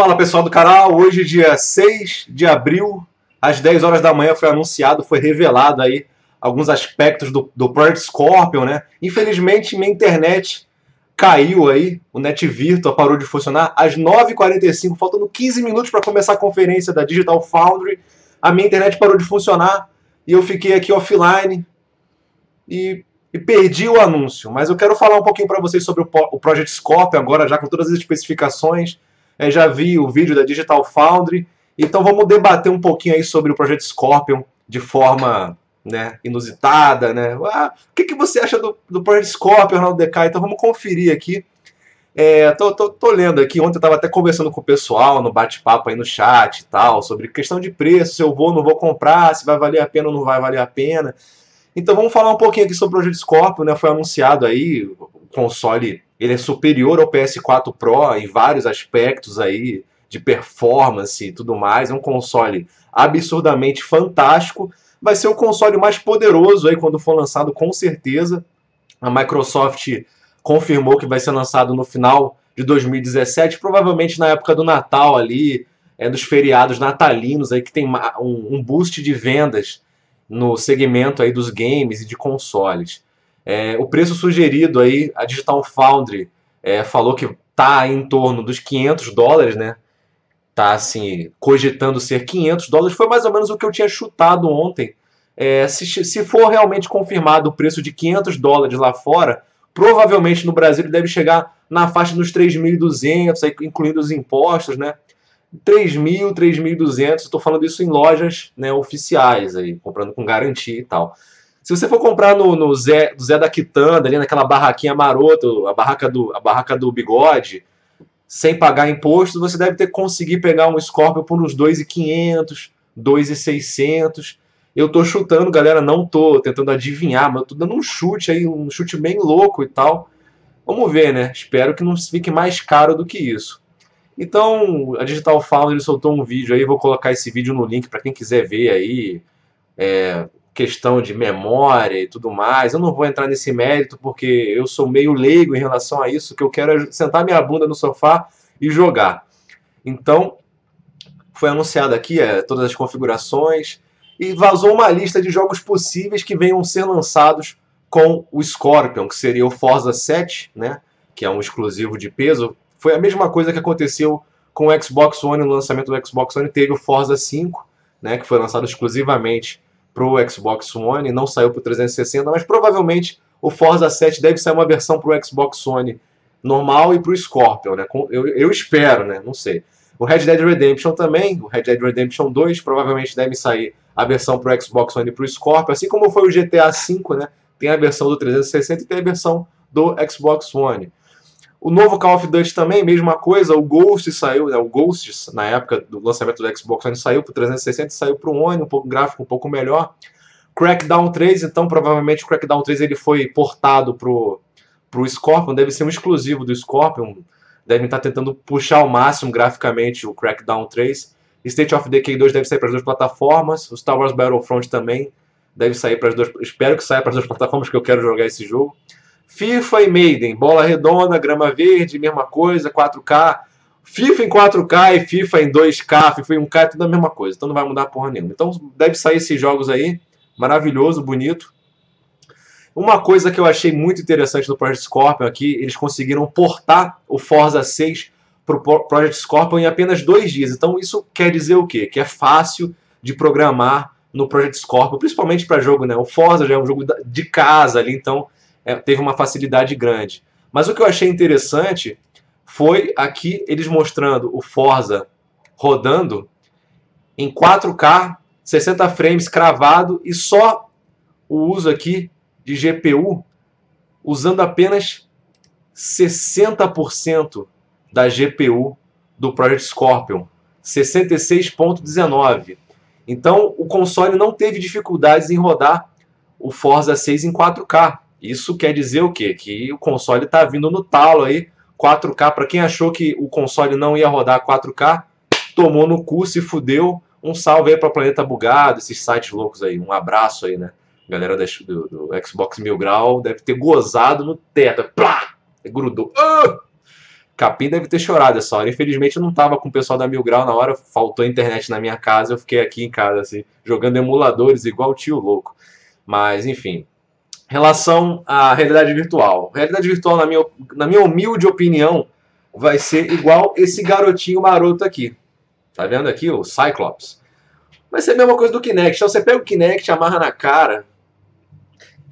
Fala pessoal do canal, hoje dia 6 de abril, às 10 horas da manhã foi anunciado, foi revelado aí alguns aspectos do Project Scorpion, né? Infelizmente minha internet caiu aí, o NetVirtual parou de funcionar, às 9h45, faltando 15 minutos para começar a conferência da Digital Foundry, a minha internet parou de funcionar e eu fiquei aqui offline e perdi o anúncio. Mas eu quero falar um pouquinho para vocês sobre o Project Scorpion agora, já com todas as especificações. Já vi o vídeo da Digital Foundry, então vamos debater um pouquinho aí sobre o Project Scorpion de forma, né, inusitada, né? O que você acha do Project Scorpion, ArnaldoDK? Então vamos conferir aqui. Tô lendo aqui, ontem eu estava até conversando com o pessoal no bate-papo aí no chat e tal, sobre questão de preço, se eu vou ou não vou comprar, se vai valer a pena ou não vai valer a pena. Então vamos falar um pouquinho aqui sobre o Project Scorpion, né? Foi anunciado aí o console. Ele é superior ao PS4 Pro em vários aspectos aí de performance e tudo mais. É um console absurdamente fantástico. Vai ser o console mais poderoso aí quando for lançado, com certeza. A Microsoft confirmou que vai ser lançado no final de 2017, provavelmente na época do Natal ali, dos feriados natalinos aí, que tem um boost de vendas no segmento aí dos games e de consoles. O preço sugerido aí, a Digital Foundry falou que está em torno dos 500 dólares, né? Tá assim, cogitando ser 500 dólares, foi mais ou menos o que eu tinha chutado ontem. Se for realmente confirmado o preço de 500 dólares lá fora, provavelmente no Brasil ele deve chegar na faixa dos 3.200, incluindo os impostos, né? 3.000, 3.200, estou falando isso em lojas, né, oficiais, aí, comprando com garantia e tal. Se você for comprar no Zé da Quitanda, ali naquela barraquinha marota, a barraca do bigode, sem pagar imposto, você deve ter conseguido pegar um Scorpion por uns 2.500, 2.600. Eu tô chutando, galera, não tô tentando adivinhar, mas eu tô dando um chute aí, um chute bem louco e tal. Vamos ver, né? Espero que não fique mais caro do que isso. Então, a Digital Foundry soltou um vídeo aí, vou colocar esse vídeo no link para quem quiser ver aí. Questão de memória e tudo mais, eu não vou entrar nesse mérito porque eu sou meio leigo em relação a isso, que eu quero é sentar minha bunda no sofá e jogar. Então, foi anunciado aqui todas as configurações e vazou uma lista de jogos possíveis que venham ser lançados com o Scorpion, que seria o Forza 7, né, que é um exclusivo de peso. Foi a mesma coisa que aconteceu com o Xbox One, no lançamento do Xbox One teve o Forza 5, né, que foi lançado exclusivamente para o Xbox One, não saiu para o 360, mas provavelmente o Forza 7 deve sair uma versão para o Xbox One normal e para o Scorpion, né? Eu espero, né? Não sei. O Red Dead Redemption também, o Red Dead Redemption 2, provavelmente deve sair a versão para o Xbox One e para o Scorpion, assim como foi o GTA V, né? Tem a versão do 360 e tem a versão do Xbox One. O novo Call of Duty também, mesma coisa, o Ghost saiu, né? O Ghost, na época do lançamento do Xbox One, saiu para o 360, saiu para o One, gráfico um pouco melhor. Crackdown 3, então provavelmente o Crackdown 3 ele foi portado para o Scorpion, deve ser um exclusivo do Scorpion, devem estar tentando puxar ao máximo graficamente o Crackdown 3. State of Decay 2 deve sair para as duas plataformas, o Star Wars Battlefront também deve sair para as duas, espero que saia para as duas plataformas, porque eu quero jogar esse jogo. FIFA e Maiden, bola redonda, grama verde, mesma coisa, 4K, FIFA em 4K e FIFA em 2K, FIFA em 1K, tudo a mesma coisa, então não vai mudar porra nenhuma. Então deve sair esses jogos aí, maravilhoso, bonito. Uma coisa que eu achei muito interessante do Project Scorpion aqui, eles conseguiram portar o Forza 6 para o Project Scorpion em apenas 2 dias, então isso quer dizer o quê? Que é fácil de programar no Project Scorpion, principalmente para jogo, né? O Forza já é um jogo de casa ali, então teve uma facilidade grande. Mas o que eu achei interessante foi aqui eles mostrando o Forza rodando em 4K, 60 frames cravado e só o uso aqui de GPU usando apenas 60% da GPU do Project Scorpion, 66.19. Então o console não teve dificuldades em rodar o Forza 6 em 4K. Isso quer dizer o quê? Que o console está vindo no talo aí, 4K. Para quem achou que o console não ia rodar 4K, tomou no cu, se fudeu. Um salve aí para Planeta Bugado, esses sites loucos aí. Um abraço aí, né? Galera do Xbox Mil Grau deve ter gozado no teto. Plá! Grudou. Ah! Capim deve ter chorado essa hora. Infelizmente eu não tava com o pessoal da Mil Grau na hora, faltou internet na minha casa, eu fiquei aqui em casa, assim, jogando emuladores igual o tio louco. Mas, enfim. Relação à realidade virtual. Realidade virtual, na minha humilde opinião, vai ser igual esse garotinho maroto aqui. Tá vendo aqui? O Cyclops. Vai ser a mesma coisa do Kinect. Então você pega o Kinect, amarra na cara,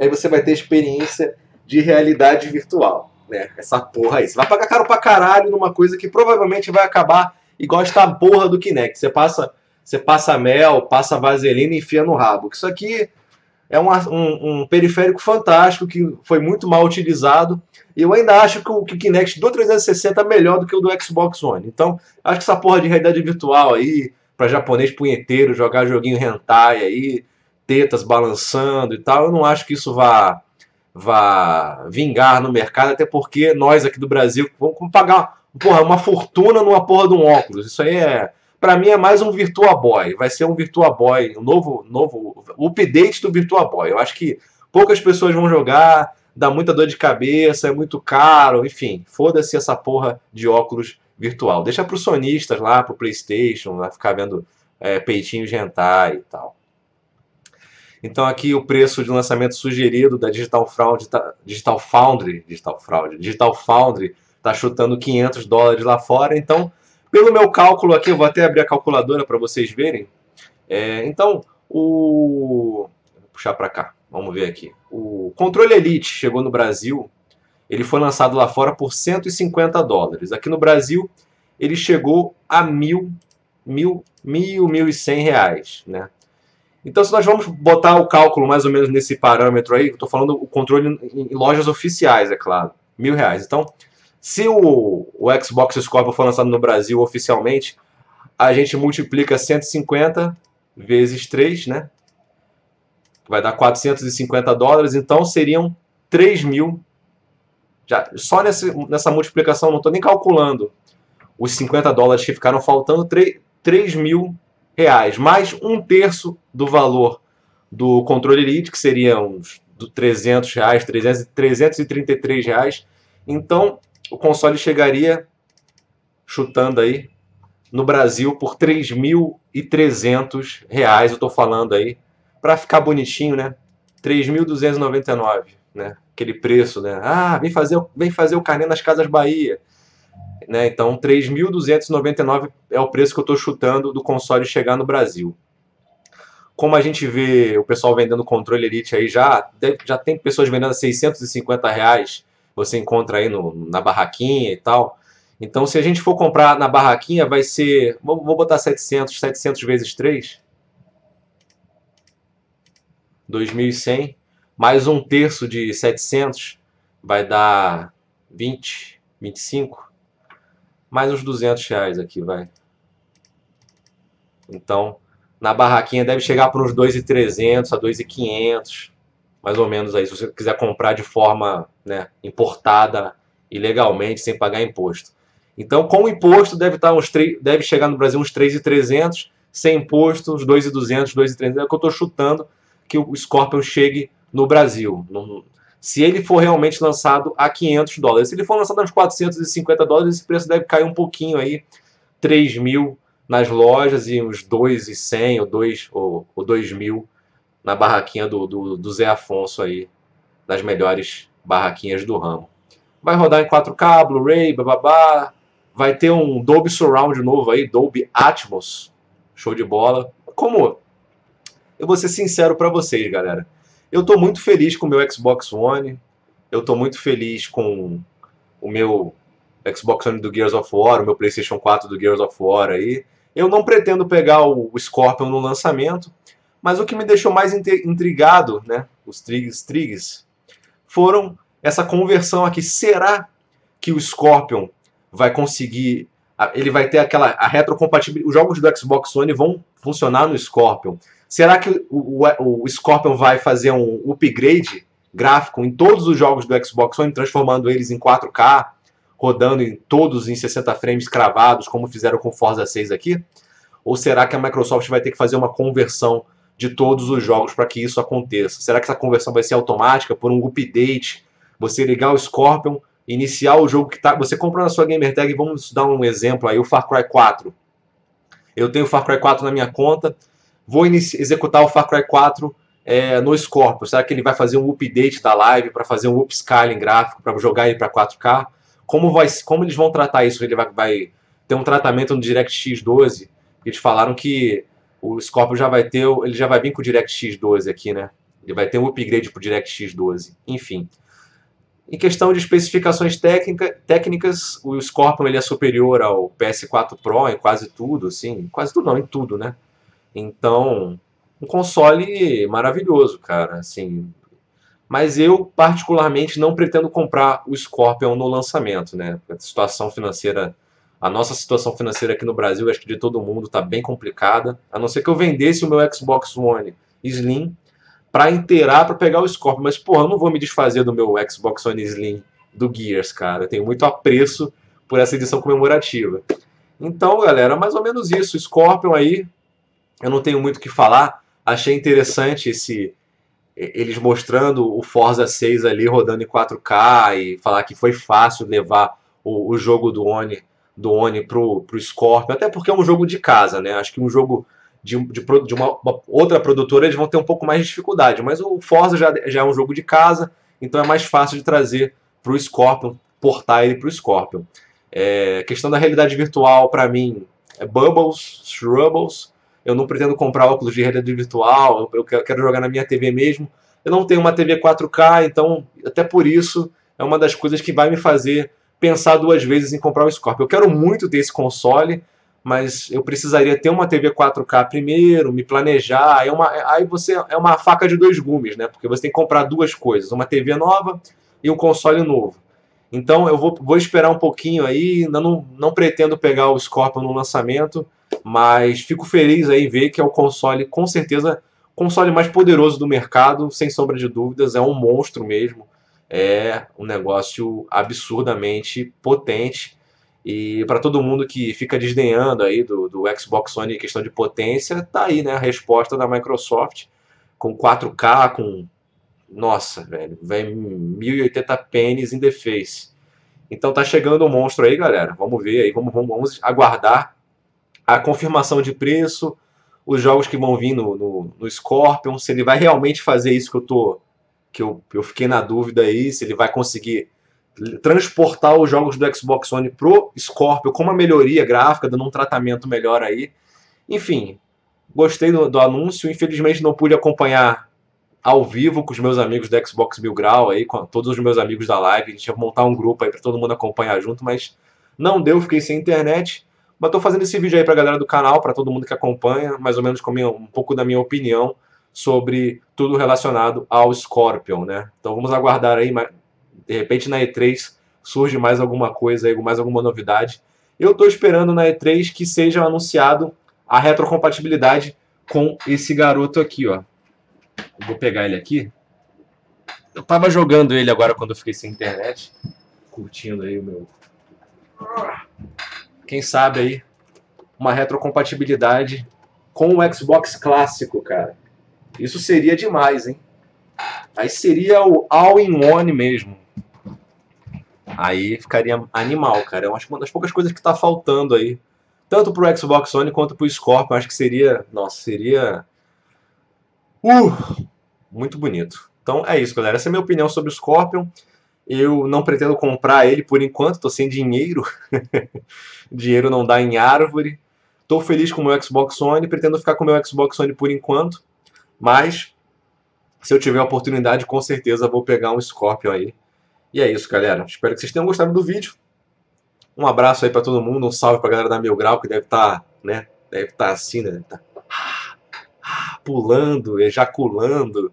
aí você vai ter experiência de realidade virtual, né? Essa porra aí. Você vai pagar caro pra caralho numa coisa que provavelmente vai acabar igual esta porra do Kinect. Você passa mel, passa vaselina e enfia no rabo. Isso aqui é um periférico fantástico que foi muito mal utilizado. E eu ainda acho que o Kinect do 360 é melhor do que o do Xbox One. Então, acho que essa porra de realidade virtual aí, pra japonês punheteiro, jogar joguinho hentai aí, tetas balançando e tal, eu não acho que isso vá vingar no mercado, até porque nós aqui do Brasil vamos pagar porra, uma fortuna numa porra de um óculos. Isso aí é, pra mim é mais um Virtua Boy, vai ser um Virtua Boy, um novo update do Virtua Boy. Eu acho que poucas pessoas vão jogar, dá muita dor de cabeça, é muito caro, enfim, foda-se essa porra de óculos virtual. Deixa pros sonistas lá, pro PlayStation, lá ficar vendo peitinhos de hentai e tal. Então aqui o preço de lançamento sugerido da Digital Foundry está chutando $500 lá fora. Então, pelo meu cálculo aqui, eu vou até abrir a calculadora para vocês verem. Então, vou puxar para cá, vamos ver aqui. O controle Elite chegou no Brasil, ele foi lançado lá fora por $150. Aqui no Brasil, ele chegou a R$1.100, né? Então, se nós vamos botar o cálculo mais ou menos nesse parâmetro aí, eu estou falando o controle em lojas oficiais, é claro, R$1.000. Então, se o Xbox Scorpion for lançado no Brasil oficialmente, a gente multiplica 150 vezes 3, né? Vai dar $450, então seriam 3.000. Já, só nessa multiplicação, não estou nem calculando os $50 que ficaram faltando, R$3.000, mais um terço do valor do controle Elite, que seria uns R$300, R$333. Então, o console chegaria, chutando aí, no Brasil por R$3.300, eu estou falando aí, para ficar bonitinho, né? R$3.299, né? Aquele preço, né? Ah, vem fazer o carnê nas Casas Bahia. Né? Então, R$3.299 é o preço que eu estou chutando do console chegar no Brasil. Como a gente vê o pessoal vendendo controle Elite aí, já tem pessoas vendendo a R$650, você encontra aí na barraquinha e tal. Então, se a gente for comprar na barraquinha, vai ser, vou botar 700 vezes 3, 2.100, mais um terço de 700, vai dar 20, 25, mais uns R$200 aqui, vai. Então, na barraquinha deve chegar para uns R$2.300 a R$2.500, mais ou menos aí, se você quiser comprar de forma, né, importada ilegalmente, sem pagar imposto. Então, com o imposto, deve chegar no Brasil uns R$3.300, sem imposto, uns R$2.200, R$2.300, é o que eu estou chutando que o Scorpion chegue no Brasil. Se ele for realmente lançado a $500. Se ele for lançado aos $450, esse preço deve cair um pouquinho aí, 3.000 nas lojas e uns 2.100 ou 2.000 na barraquinha do Zé Afonso aí, das melhores barraquinhas do ramo. Vai rodar em 4K, Blu-ray, bababá, vai ter um Dolby Surround novo aí, Dolby Atmos, show de bola. Como eu vou ser sincero para vocês, galera. Eu estou muito feliz com o meu Xbox One, eu estou muito feliz com o meu Xbox One do Gears of War, o meu PlayStation 4 do Gears of War aí. Eu não pretendo pegar o Scorpion no lançamento, mas o que me deixou mais intrigado, né, os trigs, foram essa conversão aqui. Será que o Scorpion vai conseguir, ele vai ter a retrocompatibilidade, os jogos do Xbox One vão funcionar no Scorpion? Será que o Scorpion vai fazer um upgrade gráfico em todos os jogos do Xbox One, transformando eles em 4K, rodando em todos em 60 frames cravados, como fizeram com o Forza 6 aqui? Ou será que a Microsoft vai ter que fazer uma conversão de todos os jogos para que isso aconteça? Será que essa conversão vai ser automática por um update? Você ligar o Scorpion, iniciar o jogo que tá... Você comprou na sua GamerTag, vamos dar um exemplo aí, o Far Cry 4. Eu tenho o Far Cry 4 na minha conta, vou executar o Far Cry 4 no Scorpion. Será que ele vai fazer um update da live para fazer um upscaling gráfico, para jogar ele para 4K? Como eles vão tratar isso? Ele vai ter um tratamento no DirectX 12? Eles falaram que o Scorpion já vai ter... Ele já vai vir com o DirectX 12 aqui, né? Ele vai ter um upgrade para o DirectX 12. Enfim. Em questão de especificações técnicas, o Scorpion ele é superior ao PS4 Pro em quase tudo, assim. Quase tudo não, em tudo, né? Então, um console maravilhoso, cara, assim. Mas eu, particularmente, não pretendo comprar o Scorpion no lançamento, né? A situação financeira... A nossa situação financeira aqui no Brasil, acho que de todo mundo, está bem complicada. A não ser que eu vendesse o meu Xbox One Slim para inteirar, para pegar o Scorpion. Mas, porra, eu não vou me desfazer do meu Xbox One Slim do Gears, cara. Eu tenho muito apreço por essa edição comemorativa. Então, galera, mais ou menos isso. Scorpion aí, eu não tenho muito o que falar. Achei interessante eles mostrando o Forza 6 ali rodando em 4K e falar que foi fácil levar o jogo do Oni pro Scorpion, até porque é um jogo de casa, né? Acho que um jogo de uma outra produtora eles vão ter um pouco mais de dificuldade, mas o Forza já é um jogo de casa, então é mais fácil de trazer pro Scorpion, portar ele pro Scorpion. Questão da realidade virtual, para mim, é Bubbles, Shrubbles. Eu não pretendo comprar óculos de realidade virtual, eu quero jogar na minha TV mesmo. Eu não tenho uma TV 4K, então até por isso é uma das coisas que vai me fazer pensar duas vezes em comprar o Scorpion. Eu quero muito ter esse console, mas eu precisaria ter uma TV 4K primeiro, me planejar, é uma faca de dois gumes, né? Porque você tem que comprar duas coisas, uma TV nova e um console novo. Então eu vou esperar um pouquinho aí, não pretendo pegar o Scorpion no lançamento, mas fico feliz aí ver que é o console, com certeza, o console mais poderoso do mercado, sem sombra de dúvidas, é um monstro mesmo. É um negócio absurdamente potente, e para todo mundo que fica desdenhando aí do Xbox One em questão de potência, tá aí, né, a resposta da Microsoft com 4K, com, nossa, velho, vem 1080 pênis in the face. Então tá chegando um monstro aí, galera, vamos ver aí, vamos aguardar a confirmação de preço, os jogos que vão vir no Scorpion, se ele vai realmente fazer isso que eu fiquei na dúvida aí, se ele vai conseguir transportar os jogos do Xbox One pro Scorpion com uma melhoria gráfica, dando um tratamento melhor aí. Enfim, gostei do anúncio, infelizmente não pude acompanhar ao vivo com os meus amigos do Xbox Mil Grau, aí, com todos os meus amigos da live, a gente ia montar um grupo aí para todo mundo acompanhar junto, mas não deu, fiquei sem internet. Mas tô fazendo esse vídeo aí pra galera do canal, para todo mundo que acompanha, mais ou menos um pouco da minha opinião sobre tudo relacionado ao Scorpion, né? Então vamos aguardar aí, de repente na E3 surge mais alguma coisa, mais alguma novidade. Eu estou esperando na E3 que seja anunciado a retrocompatibilidade com esse garoto aqui, ó. Eu vou pegar ele aqui. Eu tava jogando ele agora quando eu fiquei sem internet, curtindo aí o meu... Quem sabe aí uma retrocompatibilidade com o Xbox clássico, cara. Isso seria demais, hein? Aí seria o all-in-one mesmo. Aí ficaria animal, cara. Eu acho que uma das poucas coisas que está faltando aí, tanto pro Xbox One quanto pro Scorpion, acho que seria... Nossa, seria... Muito bonito. Então é isso, galera. Essa é a minha opinião sobre o Scorpion. Eu não pretendo comprar ele por enquanto, tô sem dinheiro. Dinheiro não dá em árvore. Tô feliz com o meu Xbox One, pretendo ficar com o meu Xbox One por enquanto. Mas, se eu tiver a oportunidade, com certeza vou pegar um Scorpion aí. E é isso, galera. Espero que vocês tenham gostado do vídeo. Um abraço aí pra todo mundo. Um salve pra galera da Mil Grau, que deve estar, né? Deve estar assim, né? Deve tá pulando, ejaculando.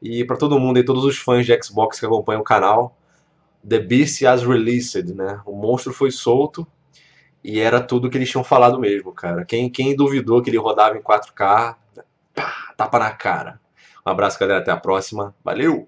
E pra todo mundo aí, todos os fãs de Xbox que acompanham o canal. The Beast has released, né? O monstro foi solto. E era tudo que eles tinham falado mesmo, cara. Quem duvidou que ele rodava em 4K... Pá, tapa na cara. Um abraço, galera. Até a próxima. Valeu!